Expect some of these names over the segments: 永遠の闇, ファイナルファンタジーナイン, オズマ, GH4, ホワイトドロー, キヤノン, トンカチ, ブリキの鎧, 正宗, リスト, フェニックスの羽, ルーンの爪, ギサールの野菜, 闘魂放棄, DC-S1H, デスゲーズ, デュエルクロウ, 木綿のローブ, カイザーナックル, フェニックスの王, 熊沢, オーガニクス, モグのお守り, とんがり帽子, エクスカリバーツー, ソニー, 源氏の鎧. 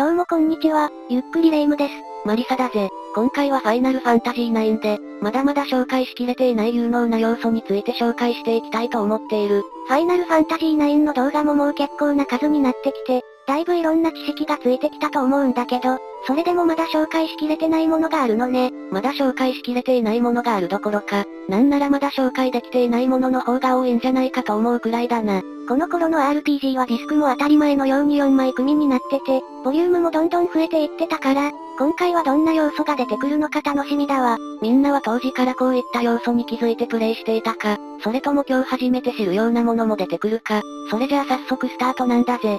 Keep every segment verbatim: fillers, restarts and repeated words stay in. どうもこんにちは、ゆっくりレ夢ムです。マリサだぜ。今回はファイナルファンタジーナインで、まだまだ紹介しきれていない有能な要素について紹介していきたいと思っている。ファイナルファンタジーナインの動画ももう結構な数になってきて、だいぶいろんな知識がついてきたと思うんだけど、それでもまだ紹介しきれてないものがあるのね。まだ紹介しきれていないものがあるどころか、なんならまだ紹介できていないものの方が多いんじゃないかと思うくらいだな。この頃の アールピージー はディスクも当たり前のようによんまい組になってて、ボリュームもどんどん増えていってたから、今回はどんな要素が出てくるのか楽しみだわ。みんなは当時からこういった要素に気づいてプレイしていたか、それとも今日初めて知るようなものも出てくるか、それじゃあ早速スタートなんだぜ。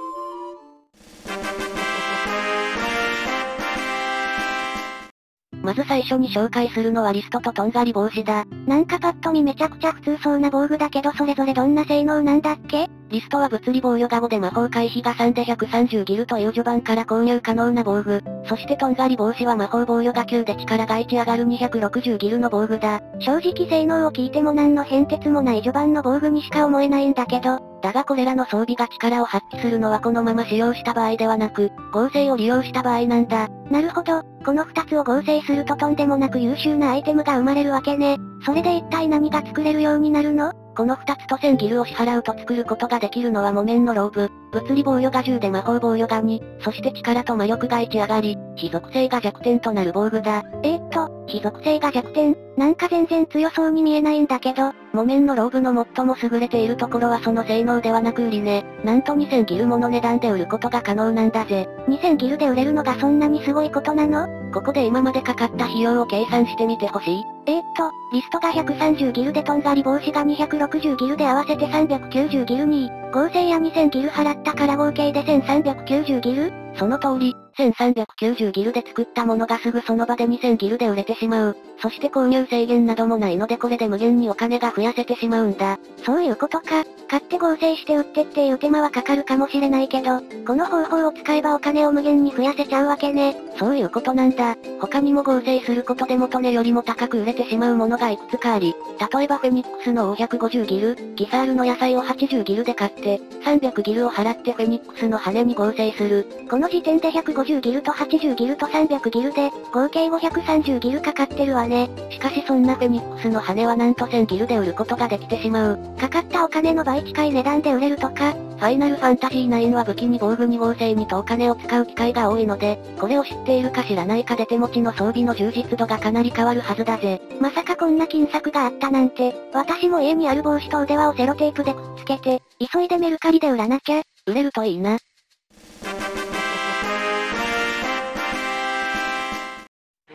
まず最初に紹介するのはリストととんがり帽子だ。なんかパッと見めちゃくちゃ普通そうな防具だけどそれぞれどんな性能なんだっけ？リストは物理防御がごで魔法回避がさんでひゃくさんじゅうギルという序盤から購入可能な防具。そしてとんがり帽子は魔法防御がきゅうで力がいち上がるにひゃくろくじゅうギルの防具だ。正直性能を聞いても何の変哲もない序盤の防具にしか思えないんだけど、だがこれらの装備が力を発揮するのはこのまま使用した場合ではなく、合成を利用した場合なんだ。なるほど、このふたつを合成するととんでもなく優秀なアイテムが生まれるわけね。それで一体何が作れるようになるの？このふたつとせんギルを支払うと作ることができるのは木綿のローブ、物理防御がじゅうで魔法防御がに、そして力と魔力がいち上がり、非属性が弱点となる防具だ。えーっと、非属性が弱点、なんか全然強そうに見えないんだけど、木綿のローブの最も優れているところはその性能ではなく売りね。なんとにせんギルもの値段で売ることが可能なんだぜ。にせんギルで売れるのがそんなにすごいことなの？ここで今までかかった費用を計算してみてほしい。えーっと、リストがひゃくさんじゅうギルでとんがり帽子がにひゃくろくじゅうギルで合わせてさんびゃくきゅうじゅうギルに、合成やにせんギル払ったから合計でせんさんびゃくきゅうじゅうギル？その通り、せんさんびゃくきゅうじゅうギルで作ったものがすぐその場でにせんギルで売れてしまう。そして購入制限などもないのでこれで無限にお金が増やせてしまうんだ。そういうことか。買って合成して売ってっていう手間はかかるかもしれないけど、この方法を使えばお金を無限に増やせちゃうわけね。そういうことなんだ。他にも合成することで元値よりも高く売れてしまうものがいくつかあり、例えばフェニックスの王ひゃくごじゅうギル、ギサールの野菜をはちじゅうギルで買って、さんびゃくギルを払ってフェニックスの羽に合成する。この時点でひゃくごじゅうギルとはちじゅうギルとさんびゃくギルで、合計ごひゃくさんじゅうギルかかってるわね。しかしそんなフェニックスの羽はなんとせんギルで売ることができてしまう。かかったお金の倍近い値段で売れるとか。ファイナルファンタジーナインは武器に防具に合成にとお金を使う機会が多いので、これを知っているか知らないかで手持ちの装備の充実度がかなり変わるはずだぜ。まさかこんな金策があったなんて、私も家にある帽子と腕輪をセロテープでくっつけて、急いでメルカリで売らなきゃ。売れるといいな。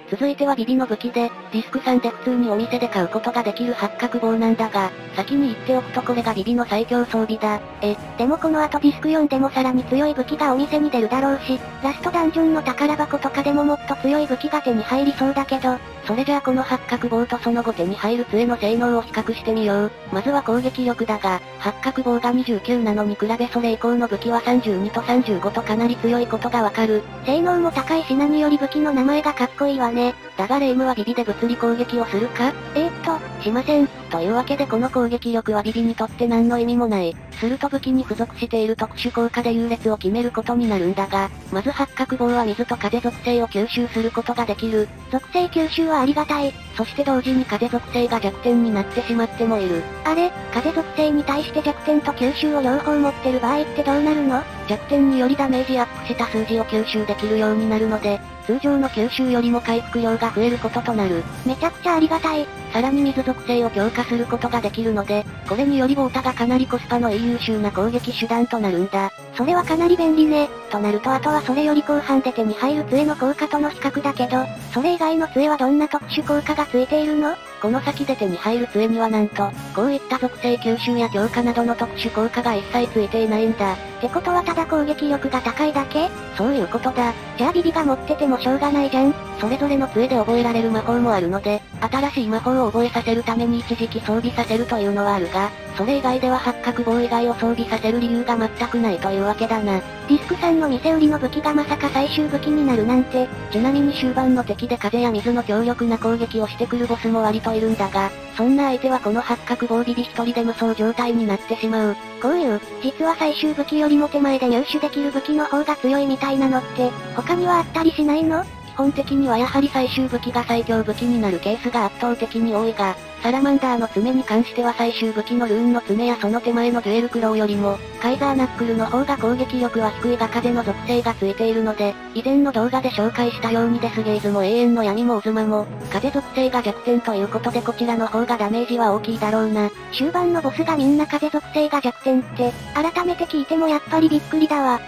続いてはビビの武器で、ディスクさんで普通にお店で買うことができる八角棒なんだが、先に言っておくとこれがビビの最強装備だ。え、でもこの後ディスクよんでもさらに強い武器がお店に出るだろうし、ラストダンジョンの宝箱とかでももっと強い武器が手に入りそうだけど、それじゃあこの八角棒とその後手に入る杖の性能を比較してみよう。まずは攻撃力だが、八角棒がにじゅうきゅうなのに比べそれ以降の武器はさんじゅうにとさんじゅうごとかなり強いことがわかる。性能も高いし何より武器の名前がかっこいいわね。だがレ夢ムはビビで物理攻撃をするか？えーっと、しません。というわけでこの攻撃力はビビにとって何の意味もない。すると武器に付属している特殊効果で優劣を決めることになるんだが、まず八角棒は水と風属性を吸収することができる。属性吸収はありがたい。そして同時に風属性が弱点になってしまってもいる。あれ、風属性に対して弱点と吸収を両方持ってる場合ってどうなるの？弱点によりダメージアップした数字を吸収できるようになるので、通常の吸収よりも回復量が増えることとなる。めちゃくちゃありがたい。さらに水属性を強化することができるので、これによりボータがかなりコスパのいい優秀な攻撃手段となるんだ。それはかなり便利ね。となるとあとはそれより後半で手に入る杖の効果との比較だけど、それ以外の杖はどんな特殊効果がついているの？この先で手に入る杖にはなんと、こういった属性吸収や強化などの特殊効果が一切ついていないんだ。ってことはただ攻撃力が高いだけ？そういうことだ。じゃあビビが持っててもしょうがないじゃん。それぞれの杖で覚えられる魔法もあるので、新しい魔法を覚えさせるために一時期装備させるというのはあるが、それ以外では八角棒以外を装備させる理由が全くないというわけだな。ディスクさんの店売りの武器がまさか最終武器になるなんて。ちなみに終盤の敵で風や水の強力な攻撃をしてくるボスも割といるんだが、そんな相手はこの八角棒ビビ一人で無双状態になってしまう。こういう、実は最終武器よりも手前で入手できる武器の方が強いみたいなのって、他にはあったりしないの？基本的にはやはり最終武器が最強武器になるケースが圧倒的に多いが、サラマンダーの爪に関しては最終武器のルーンの爪やその手前のデュエルクロウよりも、カイザーナックルの方が攻撃力は低いが風の属性がついているので、以前の動画で紹介したようにデスゲーズも永遠の闇もオズマも、風属性が弱点ということでこちらの方がダメージは大きいだろうな。終盤のボスがみんな風属性が弱点って、改めて聞いてもやっぱりびっくりだわ。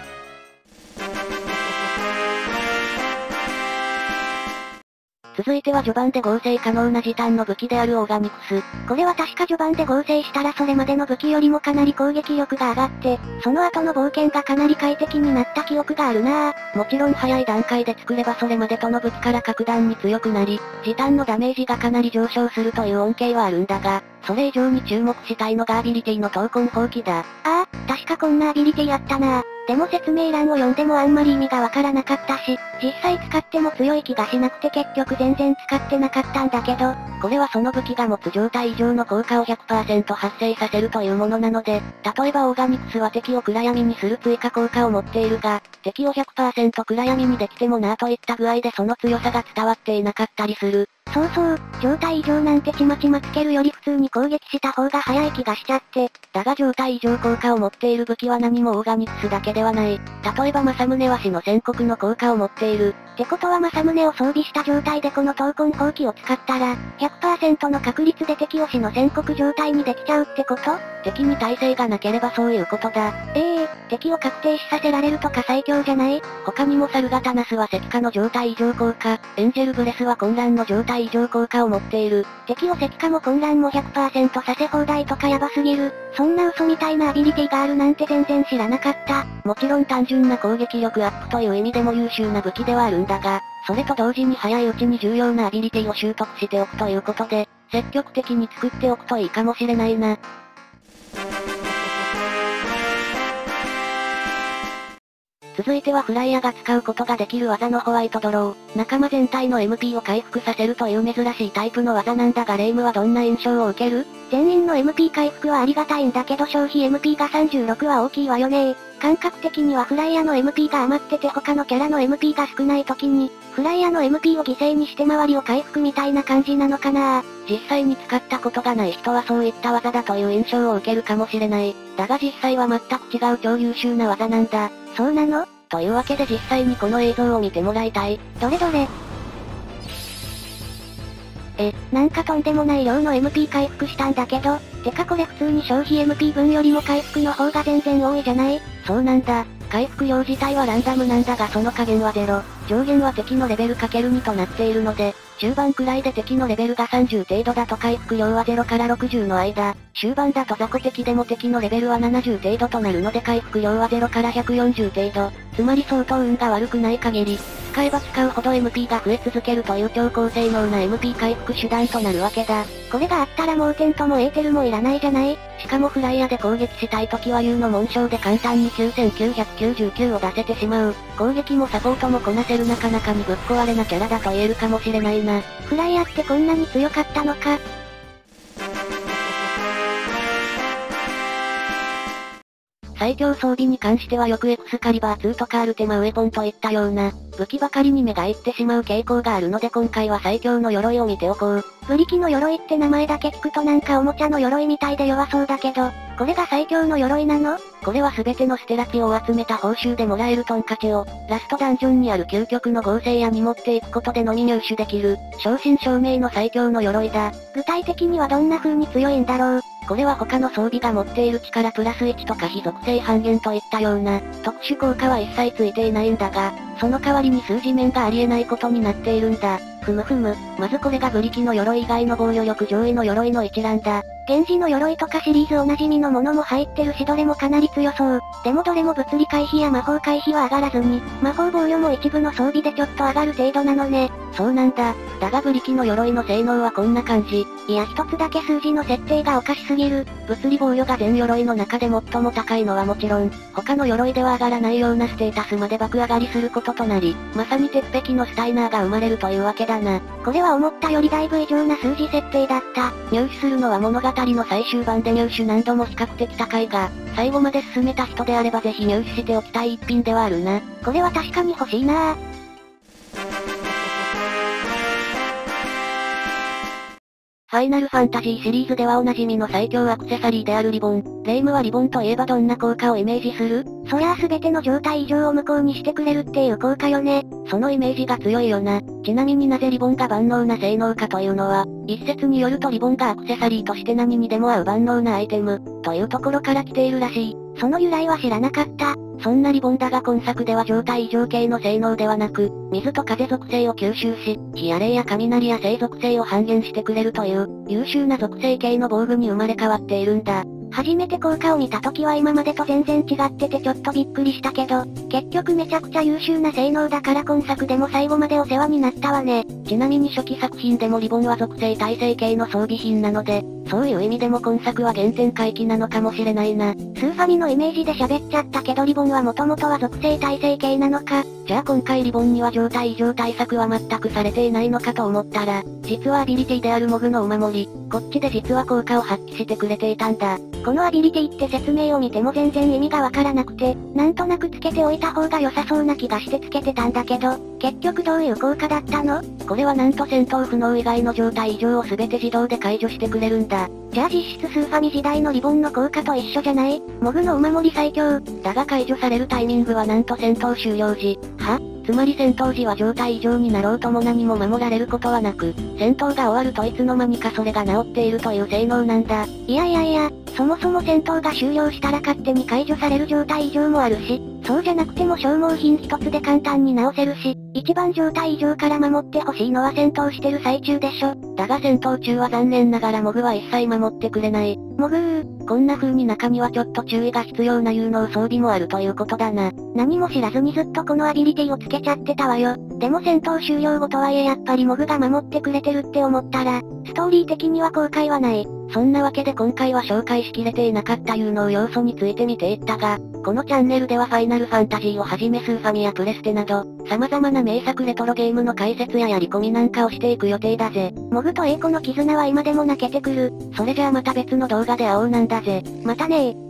続いては序盤で合成可能な時短の武器であるオーガニクス。これは確か序盤で合成したらそれまでの武器よりもかなり攻撃力が上がって、その後の冒険がかなり快適になった記憶があるなぁ。もちろん早い段階で作ればそれまでとの武器から格段に強くなり、時短のダメージがかなり上昇するという恩恵はあるんだが、それ以上に注目したいのがアビリティの闘魂放棄だ。ああ、確かこんなアビリティあったなぁ。でも説明欄を読んでもあんまり意味がわからなかったし、実際使っても強い気がしなくて結局全然使ってなかったんだけど、これはその武器が持つ状態以上の効果を ひゃくパーセント 発生させるというものなので、例えばオーガニクスは敵を暗闇にする追加効果を持っているが、敵を ひゃくパーセント 暗闇にできてもなぁといった具合でその強さが伝わっていなかったりする。そうそう、状態異常なんてちまちまつけるより普通に攻撃した方が早い気がしちゃって。だが状態異常効果を持っている武器は何もオーガニクスだけではない。例えば正宗は死の宣告の効果を持っている。ってことは正宗を装備した状態でこの闘魂放棄を使ったら、ひゃくパーセント の確率で敵を死の宣告状態にできちゃうってこと？敵に耐性がなければそういうことだ。ええー、敵を確定しさせられるとか最強じゃない？他にもサルガタナスは石化の状態異常効果、エンジェルブレスは混乱の状態異常効果を持っている。敵を石化も混乱も ひゃくパーセント させ放題とかヤバすぎる。そんな嘘みたいなアビリティがあるなんて全然知らなかった。もちろん単純な攻撃力アップという意味でも優秀な武器ではあるんだが、それと同時に早いうちに重要なアビリティを習得しておくということで、積極的に作っておくといいかもしれないな。続いてはフライヤーが使うことができる技のホワイトドロー。仲間全体の エムピー を回復させるという珍しいタイプの技なんだが霊夢はどんな印象を受ける？全員の エムピー 回復はありがたいんだけど消費 エムピー がさんじゅうろくは大きいわよね。感覚的にはフライヤーの エムピー が余ってて他のキャラの エムピー が少ない時に、フライヤーの エムピー を犠牲にして周りを回復みたいな感じなのかなぁ。実際に使ったことがない人はそういった技だという印象を受けるかもしれない。だが実際は全く違う超優秀な技なんだ。そうなの？というわけで実際にこの映像を見てもらいたい。どれどれ。え、なんかとんでもない量の エムピー 回復したんだけど、てかこれ普通に消費 エムピー 分よりも回復の方が全然多いじゃない？そうなんだ。回復量自体はランダムなんだがその加減はゼロ。上限は敵のレベル かけるに となっているので、中盤くらいで敵のレベルがさんじゅう程度だと回復量はゼロからろくじゅうの間。終盤だと雑魚敵でも敵のレベルはななじゅう程度となるので回復量はゼロからひゃくよんじゅう程度。つまり相当運が悪くない限り、使えば使うほど エムピー が増え続けるという超高性能な エムピー 回復手段となるわけだ。これがあったらもうテントもエーテルもいらないじゃない？しかもフライヤーで攻撃したい時は U の紋章で簡単にきゅうせんきゅうひゃくきゅうじゅうきゅうを出せてしまう。攻撃もサポートもこなせるなかなかにぶっ壊れなキャラだと言えるかもしれないな。フライヤーってこんなに強かったのか。最強装備に関してはよくエクスカリバーツーとかアルテマウェポンといったような武器ばかりに目がいってしまう傾向があるので今回は最強の鎧を見ておこう。ブリキの鎧って名前だけ聞くとなんかおもちゃの鎧みたいで弱そうだけど、これが最強の鎧なの？これは全てのステラ値を集めた報酬でもらえるトンカチを、ラストダンジョンにある究極の合成屋に持っていくことでのみ入手できる、正真正銘の最強の鎧だ。具体的にはどんな風に強いんだろう？これは他の装備が持っている力プラスいちとか非属性半減といったような、特殊効果は一切ついていないんだが、その代わりに数字面がありえないことになっているんだ。ふむふむ、まずこれがブリキの鎧以外の防御力上位の鎧の一覧だ。源氏の鎧とかシリーズおなじみのものも入ってるしどれもかなり強そう。でもどれも物理回避や魔法回避は上がらずに、魔法防御も一部の装備でちょっと上がる程度なのね。そうなんだ。だがブリキの鎧の性能はこんな感じ。いや一つだけ数字の設定がおかしすぎる。物理防御が全鎧の中で最も高いのはもちろん、他の鎧では上がらないようなステータスまで爆上がりすることとなり、まさに鉄壁のスタイナーが生まれるというわけだな。これは思ったよりだいぶ異常な数字設定だった。入手するのは物語の最終版で入手難度も比較的高いが、最後まで進めた人であればぜひ入手しておきたい一品ではあるな。これは確かに欲しいなぁ。ファイナルファンタジーシリーズではおなじみの最強アクセサリーであるリボン。霊夢はリボンといえばどんな効果をイメージする？そりゃあ全ての状態異常を無効にしてくれるっていう効果よね。そのイメージが強いよな。ちなみになぜリボンが万能な性能かというのは、一説によるとリボンがアクセサリーとして何にでも合う万能なアイテム、というところから来ているらしい。その由来は知らなかった。そんなリボンだが今作では状態異常系の性能ではなく、水と風属性を吸収し、火や霊や雷や性属性を半減してくれるという、優秀な属性系の防具に生まれ変わっているんだ。初めて効果を見た時は今までと全然違っててちょっとびっくりしたけど、結局めちゃくちゃ優秀な性能だから今作でも最後までお世話になったわね。ちなみに初期作品でもリボンは属性耐性系の装備品なので、そういう意味でも今作は原点回帰なのかもしれないな。スーファミのイメージで喋っちゃったけどリボンは元々は属性耐性系なのか。じゃあ今回リボンには状態異常対策は全くされていないのかと思ったら、実はアビリティであるモグのお守り、こっちで実は効果を発揮してくれていたんだ。このアビリティって説明を見ても全然意味がわからなくて、なんとなくつけておいた方が良さそうな気がしてつけてたんだけど、結局どういう効果だったの？これはなんと戦闘不能以外の状態異常を全て自動で解除してくれるんだ。じゃあ実質スーファミ時代のリボンの効果と一緒じゃない？モグのお守り最強。だが解除されるタイミングはなんと戦闘終了時。は？つまり戦闘時は状態異常になろうとも何も守られることはなく、戦闘が終わるといつの間にかそれが治っているという性能なんだ。いやいやいや、そもそも戦闘が終了したら勝手に解除される状態異常もあるし、そうじゃなくても消耗品一つで簡単に直せるし、一番状態異常から守ってほしいのは戦闘してる最中でしょ。だが戦闘中は残念ながらモグは一切守ってくれない。モグー、こんな風に中にはちょっと注意が必要な有能装備もあるということだな。何も知らずにずっとこのアビリティをつけちゃってたわよ。でも戦闘終了後とはいえやっぱりモグが守ってくれてるって思ったら、ストーリー的には後悔はない。そんなわけで今回は紹介しきれていなかった有能要素について見ていったが、このチャンネルではファイナルファンタジーをはじめスーファミやプレステなど、様々な名作レトロゲームの解説ややり込みなんかをしていく予定だぜ。モグとエイコの絆は今でも泣けてくる。それじゃあまた別の動画で会おうなんだぜ。またねー。